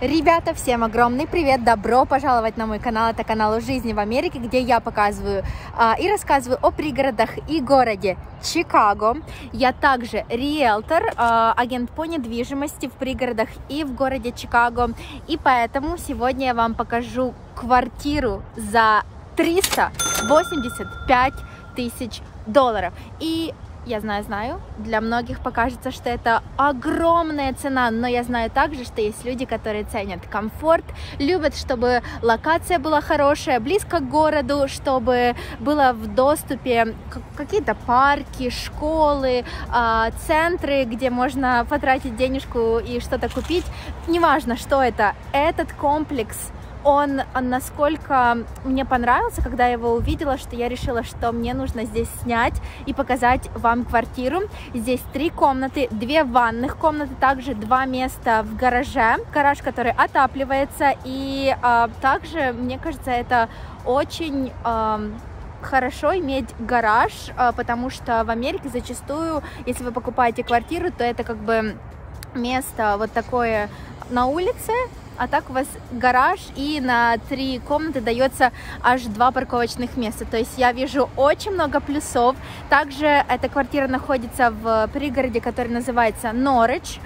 Ребята, всем огромный привет! Добро пожаловать на мой канал, это канал о жизни в Америке, где я показываю и рассказываю о пригородах и городе Чикаго. Я также риэлтор, агент по недвижимости в пригородах и в городе Чикаго, и поэтому сегодня я вам покажу квартиру за 385 тысяч долларов. И я знаю, для многих покажется, что это огромная цена, но я знаю также, что есть люди, которые ценят комфорт, любят, чтобы локация была хорошая, близко к городу, чтобы было в доступе какие-то парки, школы, центры, где можно потратить денежку и что-то купить. Неважно, что это, этот комплекс, он насколько мне понравился, когда я его увидела, что я решила, что мне нужно здесь снять и показать вам квартиру. Здесь 3 комнаты, 2 ванных комнаты, также 2 места в гараже, гараж, который отапливается, и также, мне кажется, это очень хорошо иметь гараж, потому что в Америке зачастую, если вы покупаете квартиру, то это как бы место вот такое на улице, а так у вас гараж, и на 3 комнаты дается аж 2 парковочных места. То есть я вижу очень много плюсов. Также эта квартира находится в пригороде, который называется Норридж,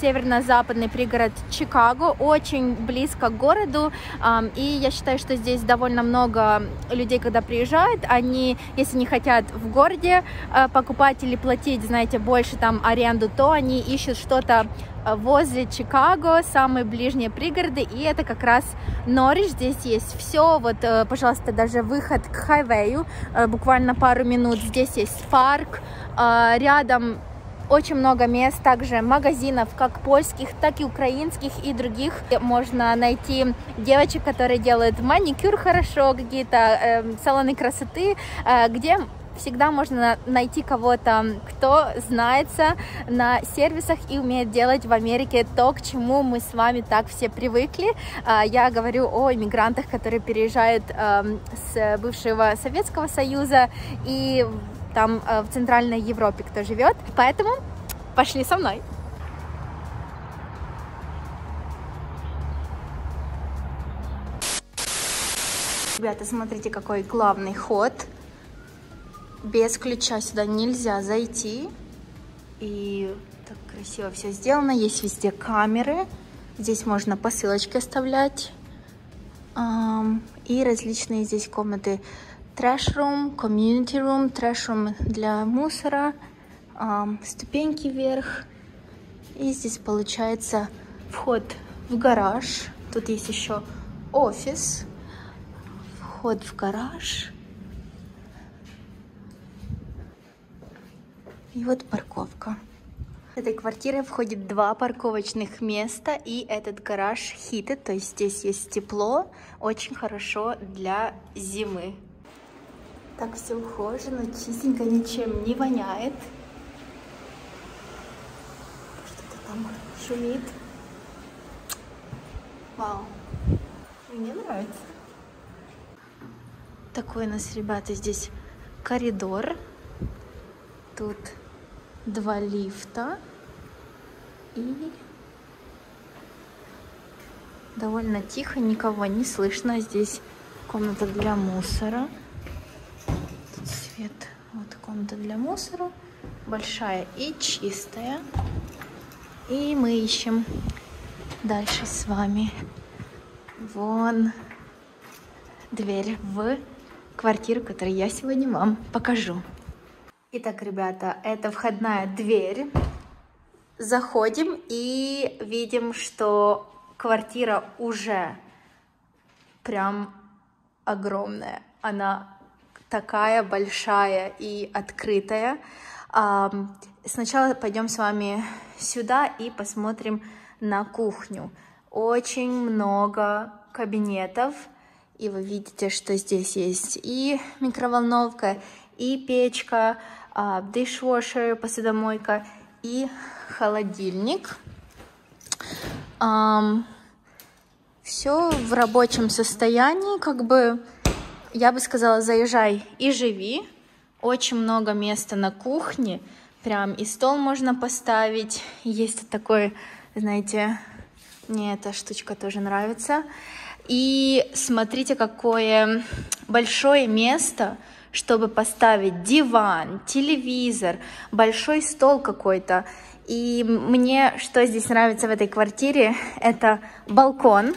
северно-западный пригород Чикаго, очень близко к городу. И я считаю, что здесь довольно много людей, когда приезжают, они, если не хотят в городе покупать или платить, знаете, больше там аренду, то они ищут что-то возле Чикаго, самые ближние пригороды, и это как раз Норридж. Здесь есть все, вот, пожалуйста, даже выход к хайвею, буквально пару минут, здесь есть парк, рядом очень много мест, также магазинов, как польских, так и украинских и других. Можно найти девочек, которые делают маникюр хорошо, какие-то салоны красоты, где всегда можно найти кого-то, кто знается на сервисах и умеет делать в Америке то, к чему мы с вами так все привыкли. Я говорю о иммигрантах, которые переезжают с бывшего Советского Союза и там в Центральной Европе кто живет. Поэтому пошли со мной. Ребята, смотрите, какой главный ход. Без ключа сюда нельзя зайти. И так красиво все сделано. Есть везде камеры. Здесь можно посылочки оставлять. И различные здесь комнаты. Трэш-рум, комьюнити-рум, трэш-рум для мусора. Ступеньки вверх. И здесь получается вход в гараж. Тут есть еще офис. Вход в гараж. И вот парковка. В этой квартире входит 2 парковочных места, и этот гараж heated, то есть здесь есть тепло, очень хорошо для зимы. Так все ухожено, чистенько, ничем не воняет. Что-то там шумит. Вау, мне нравится. Такой у нас, ребята, здесь коридор. Тут 2 лифта и довольно тихо, никого не слышно. Здесь комната для мусора, тут свет, вот комната для мусора, большая и чистая. И мы ищем дальше с вами. Вон дверь в квартиру, которую я сегодня вам покажу. Итак, ребята, это входная дверь. Заходим и видим, что квартира уже прям огромная. Она такая большая и открытая. Сначала пойдем с вами сюда и посмотрим на кухню. Очень много кабинетов. И вы видите, что здесь есть и микроволновка, и печка, дишвошер, посудомойка и холодильник. Все в рабочем состоянии, как бы, я бы сказала, заезжай и живи. Очень много места на кухне, прям и стол можно поставить. Есть такой, знаете, Мне эта штучка тоже нравится. И смотрите, какое большое место, чтобы поставить диван, телевизор, большой стол какой-то. И мне что здесь нравится в этой квартире, это балкон.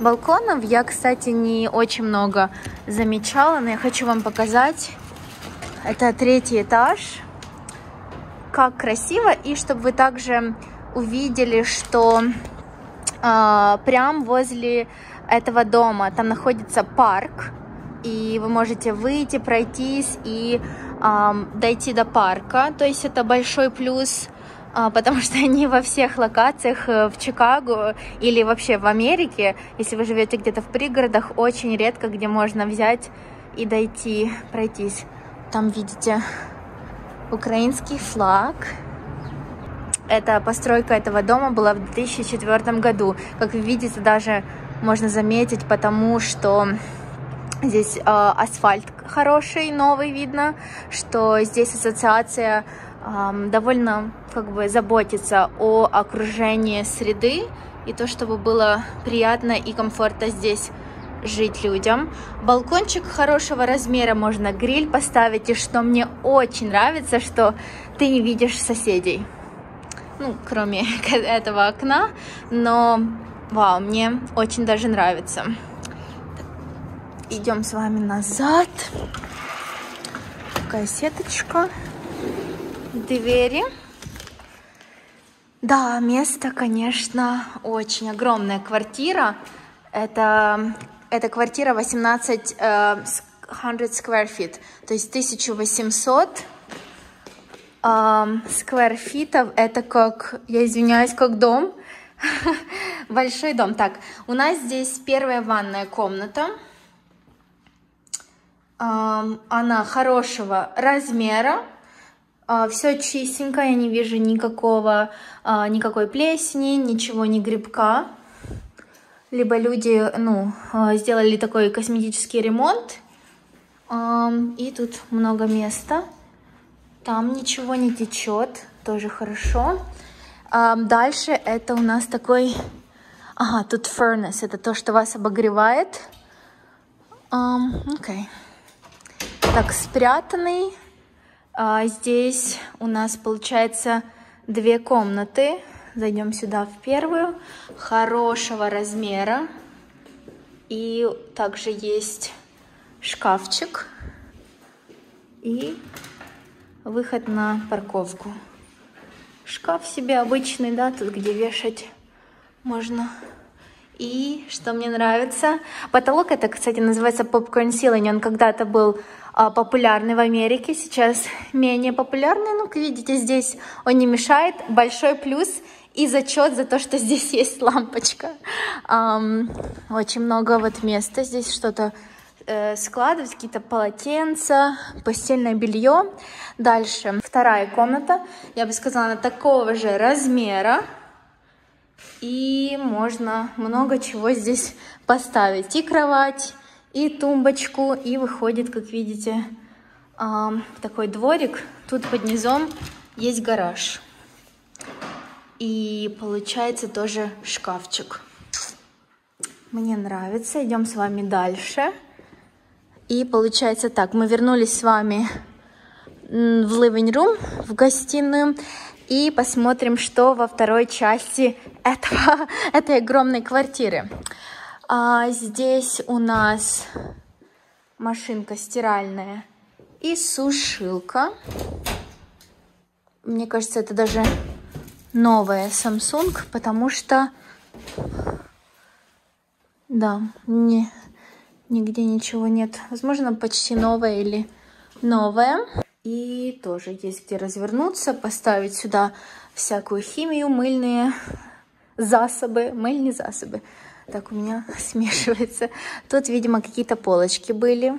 Балконов я, кстати, не очень много замечала, но я хочу вам показать. Это 3-й этаж. Как красиво! И чтобы вы также увидели, что прям возле этого дома там находится парк, и вы можете выйти, пройтись и дойти до парка. То есть это большой плюс, потому что не во всех локациях в Чикаго или вообще в Америке, если вы живете где-то в пригородах, очень редко где можно взять и дойти, пройтись. Там видите украинский флаг. Эта постройка этого дома была в 2004 году. Как вы видите, даже можно заметить, потому что здесь асфальт хороший, новый видно, что здесь ассоциация довольно как бы заботится о окружении среды и то, чтобы было приятно и комфортно здесь жить людям. Балкончик хорошего размера, можно гриль поставить. И что мне очень нравится, что ты не видишь соседей, ну, кроме этого окна. Но вау, мне очень даже нравится. Идем с вами назад. Такая сеточка, двери. Да, место, конечно, очень огромная квартира. Это квартира 1800 square feet, то есть 1800 square feet. Это как, я извиняюсь, как дом, большой дом. Так, у нас здесь первая ванная комната. Она хорошего размера. Все чистенько, я не вижу никакой плесени, ничего, ни грибка. Либо люди, ну, сделали такой косметический ремонт, и тут много места, там ничего не течет, тоже хорошо. Дальше это у нас такой, ага, тут furnace, это то, что вас обогревает. Окей. Так, спрятанный. Здесь у нас получается 2 комнаты. Зайдем сюда в первую, хорошего размера, и также есть шкафчик и выход на парковку. Шкаф себе обычный, да, тут где вешать можно. И что мне нравится, потолок, это, кстати, называется popcorn ceiling, он когда-то был популярный в Америке, сейчас менее популярный, но, как видите, здесь он не мешает, большой плюс. И зачет за то, что здесь есть лампочка. Очень много вот места. Здесь что-то складывать, какие-то полотенца, постельное белье. Дальше 2-я комната. Я бы сказала, она такого же размера. И можно много чего здесь поставить. И кровать, и тумбочку. И выходит, как видите, такой дворик. Тут под низом есть гараж. И получается тоже шкафчик. Мне нравится. Идем с вами дальше. И получается так. Мы вернулись с вами в living room, в гостиную. И посмотрим, что во второй части этой огромной квартиры. Здесь у нас машинка стиральная и сушилка. Мне кажется, это даже... новая Samsung, потому что, да, нигде ничего нет. Возможно, почти новая или новая. И тоже есть где развернуться, поставить сюда всякую химию, мыльные засобы. Так у меня смешивается. Тут, видимо, какие-то полочки были.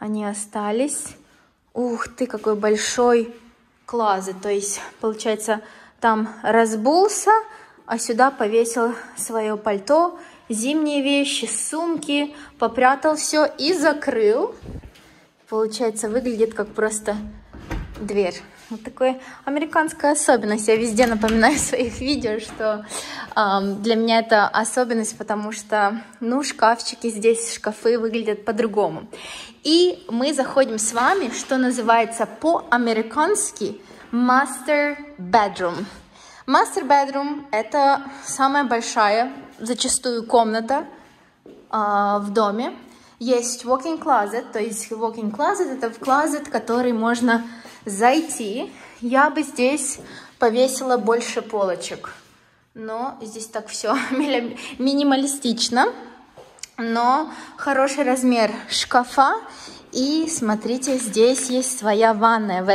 Они остались. Ух ты, какой большой клазет. То есть, получается... Там разбулся, а сюда повесил свое пальто, зимние вещи, сумки, попрятал все и закрыл. Получается, выглядит как просто дверь Вот такая американская особенность. Я везде напоминаю в своих видео, что для меня это особенность, потому что, ну, шкафчики здесь, шкафы выглядят по-другому. И мы заходим с вами, что называется по-американски Master Bedroom. Master Bedroom — это самая большая, зачастую, комната в доме. Есть Walk-in Closet, то есть Walk-in Closet — это клозет, в который можно зайти. Я бы здесь повесила больше полочек, но здесь так все минималистично, но хороший размер шкафа. И смотрите, здесь есть своя ванная в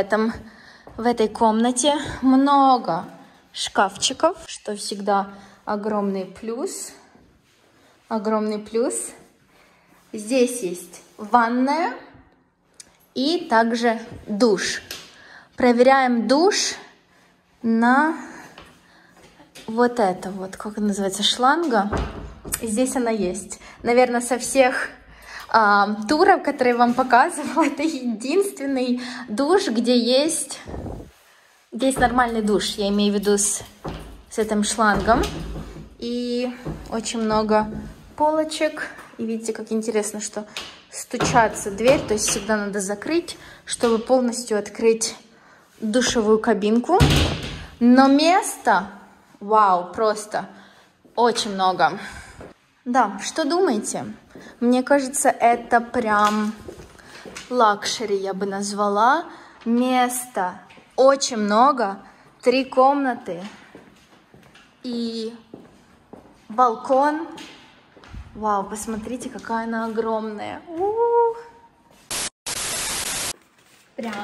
этой комнате. Много шкафчиков, что всегда огромный плюс. Огромный плюс. Здесь есть ванная и также душ. Проверяем душ на вот это вот, как она называется, шланга. Здесь она есть. Наверное, со всех туров, которые я вам показывала, это единственный душ, где есть нормальный душ. Я имею в виду с этим шлангом. И очень много полочек. И видите, как интересно, что стучится дверь, то есть всегда надо закрыть, чтобы полностью открыть душевую кабинку. Но места, вау, просто очень много. Да, что думаете? Мне кажется, это прям лакшери, я бы назвала. Места очень много, 3 комнаты и балкон. Вау, посмотрите, какая она огромная. Прям.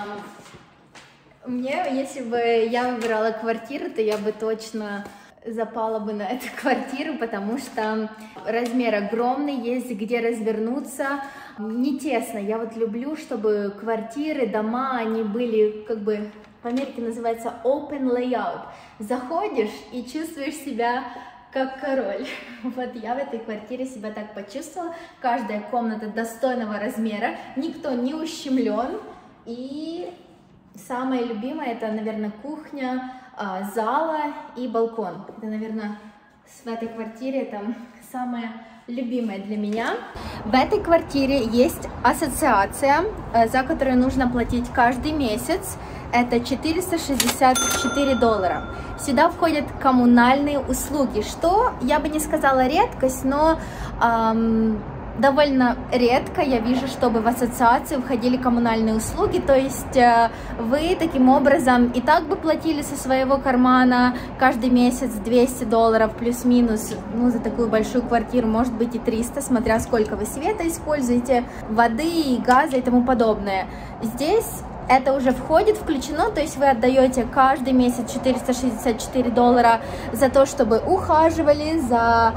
Мне, если бы я выбирала квартиру, то я бы точно запала бы на эту квартиру, потому что размер огромный, есть где развернуться, не тесно. Я вот люблю, чтобы квартиры, дома, они были как бы... В Америке называется open layout. Заходишь и чувствуешь себя как король. Вот я в этой квартире себя так почувствовала. Каждая комната достойного размера, никто не ущемлен. И самое любимое — это, наверное, кухня, зала и балкон. Это, наверное, в этой квартире там самое любимое для меня. В этой квартире есть ассоциация, за которую нужно платить каждый месяц. Это $464. Сюда входят коммунальные услуги, что, я бы не сказала редкость, но довольно редко я вижу, чтобы в ассоциацию входили коммунальные услуги. То есть вы таким образом и так бы платили со своего кармана каждый месяц $200 плюс-минус. Ну, за такую большую квартиру может быть и 300, смотря сколько вы света используете, воды, газа и тому подобное. Здесь это уже входит, включено, то есть вы отдаете каждый месяц $464 за то, чтобы ухаживали за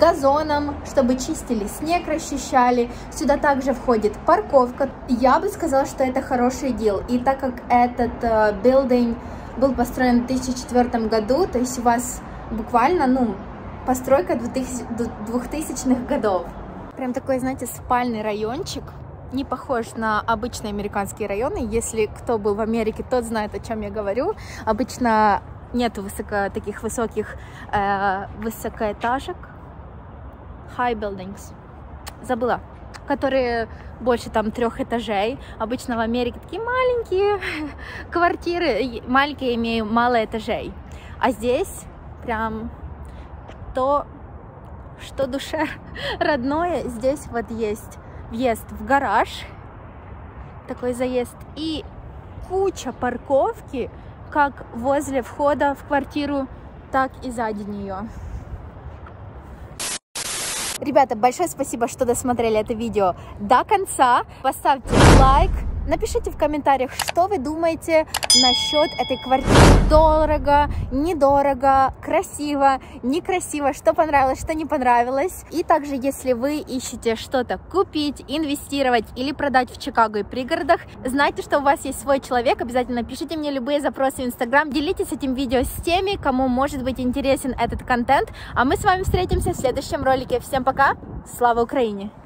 газоном, чтобы чистили снег, расчищали. Сюда также входит парковка. Я бы сказала, что это хороший дел. И так как этот билдинг был построен в 2004 году, то есть у вас буквально, ну, постройка 2000-х годов. Прям такой, знаете, спальный райончик. Не похож на обычные американские районы. Если кто был в Америке, тот знает, о чем я говорю. Обычно нет таких высоких высокоэтажек, high buildings, забыла, которые больше там 3 этажей. Обычно в Америке такие маленькие квартиры, маленькие, имею, мало этажей. А здесь прям то, что душе родное. Здесь вот есть въезд в гараж, такой заезд, и куча парковки, как возле входа в квартиру, так и сзади нее. Ребята, большое спасибо, что досмотрели это видео до конца. Поставьте лайк, напишите в комментариях, что вы думаете насчет этой квартиры. Дорого, недорого, красиво, некрасиво, что понравилось, что не понравилось. И также, если вы ищете что-то купить, инвестировать или продать в Чикаго и пригородах, знайте, что у вас есть свой человек. Обязательно пишите мне любые запросы в Instagram, делитесь этим видео с теми, кому может быть интересен этот контент. А мы с вами встретимся в следующем ролике. Всем пока, слава Украине!